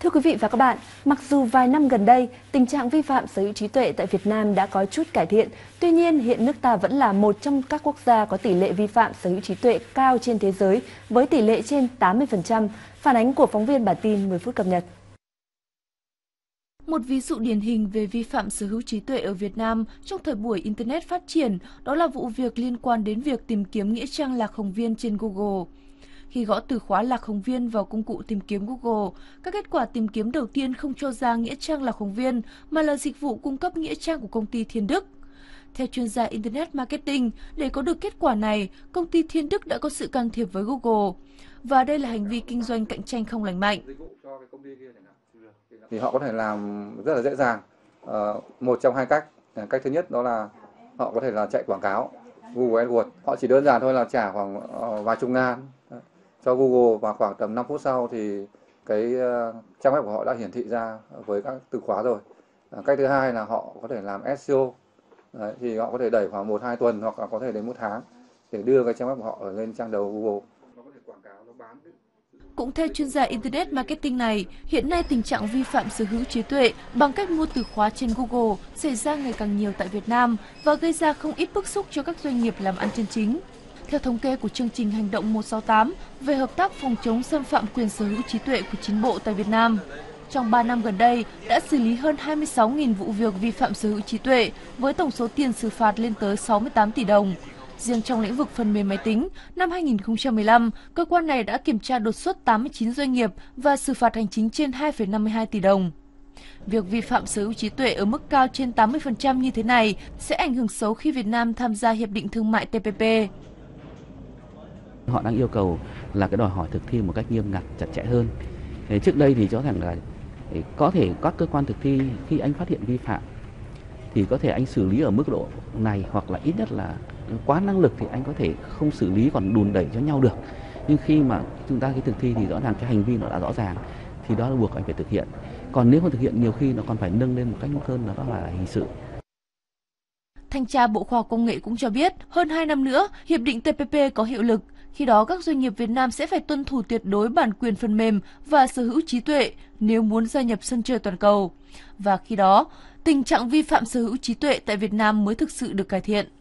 Thưa quý vị và các bạn, mặc dù vài năm gần đây, tình trạng vi phạm sở hữu trí tuệ tại Việt Nam đã có chút cải thiện, tuy nhiên hiện nước ta vẫn là một trong các quốc gia có tỷ lệ vi phạm sở hữu trí tuệ cao trên thế giới với tỷ lệ trên 80%, phản ánh của phóng viên bản tin 10 phút cập nhật. Một ví dụ điển hình về vi phạm sở hữu trí tuệ ở Việt Nam trong thời buổi Internet phát triển đó là vụ việc liên quan đến việc tìm kiếm nghĩa trang Lạc Hồng Viên trên Google. Khi gõ từ khóa Lạc Hồng Viên vào công cụ tìm kiếm Google, các kết quả tìm kiếm đầu tiên không cho ra nghĩa trang Lạc Hồng Viên mà là dịch vụ cung cấp nghĩa trang của công ty Thiên Đức. Theo chuyên gia Internet Marketing, để có được kết quả này, công ty Thiên Đức đã có sự can thiệp với Google. Và đây là hành vi kinh doanh cạnh tranh không lành mạnh. Thì họ có thể làm rất là dễ dàng. Một trong hai cách. Cách thứ nhất đó là họ có thể là chạy quảng cáo Google AdWords. Họ chỉ đơn giản thôi là trả khoảng vài chục ngàn cho Google và khoảng tầm 5 phút sau thì cái trang web của họ đã hiển thị ra với các từ khóa rồi. Cách thứ hai là họ có thể làm SEO. Đấy, thì họ có thể đẩy khoảng 1-2 tuần hoặc là có thể đến 1 tháng để đưa cái trang web của họ lên trang đầu Google. Cũng theo chuyên gia Internet Marketing này, hiện nay tình trạng vi phạm sở hữu trí tuệ bằng cách mua từ khóa trên Google xảy ra ngày càng nhiều tại Việt Nam và gây ra không ít bức xúc cho các doanh nghiệp làm ăn chân chính. Theo thống kê của chương trình Hành động 168 về hợp tác phòng chống xâm phạm quyền sở hữu trí tuệ của chính bộ tại Việt Nam, trong 3 năm gần đây đã xử lý hơn 26.000 vụ việc vi phạm sở hữu trí tuệ với tổng số tiền xử phạt lên tới 68 tỷ đồng. Riêng trong lĩnh vực phần mềm máy tính, năm 2015, cơ quan này đã kiểm tra đột xuất 89 doanh nghiệp và xử phạt hành chính trên 2,52 tỷ đồng. Việc vi phạm sở hữu trí tuệ ở mức cao trên 80% như thế này sẽ ảnh hưởng xấu khi Việt Nam tham gia Hiệp định Thương mại TPP. Họ đang yêu cầu là cái đòi hỏi thực thi một cách nghiêm ngặt, chặt chẽ hơn. Trước đây thì rõ ràng là có thể các cơ quan thực thi khi anh phát hiện vi phạm thì có thể anh xử lý ở mức độ này hoặc là ít nhất là quá năng lực thì anh có thể không xử lý còn đùn đẩy cho nhau được. Nhưng khi mà chúng ta cái thực thi thì rõ ràng cái hành vi nó đã rõ ràng thì đó là buộc anh phải thực hiện. Còn nếu không thực hiện nhiều khi nó còn phải nâng lên một cách mức hơn, đó là hình sự. Thanh tra Bộ Khoa học Công nghệ cũng cho biết hơn 2 năm nữa hiệp định TPP có hiệu lực. Khi đó các doanh nghiệp Việt Nam sẽ phải tuân thủ tuyệt đối bản quyền phần mềm và sở hữu trí tuệ nếu muốn gia nhập sân chơi toàn cầu. Và khi đó, tình trạng vi phạm sở hữu trí tuệ tại Việt Nam mới thực sự được cải thiện.